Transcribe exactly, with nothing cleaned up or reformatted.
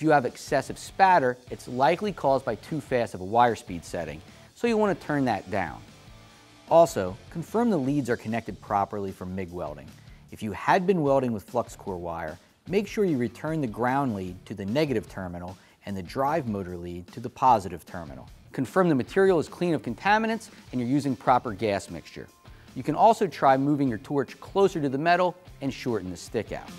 If you have excessive spatter, it's likely caused by too fast of a wire speed setting, so you want to turn that down. Also, confirm the leads are connected properly for M I G welding. If you had been welding with Flux-Core wire, make sure you return the ground lead to the negative terminal and the drive motor lead to the positive terminal. Confirm the material is clean of contaminants and you're using proper gas mixture. You can also try moving your torch closer to the metal and shorten the stick out.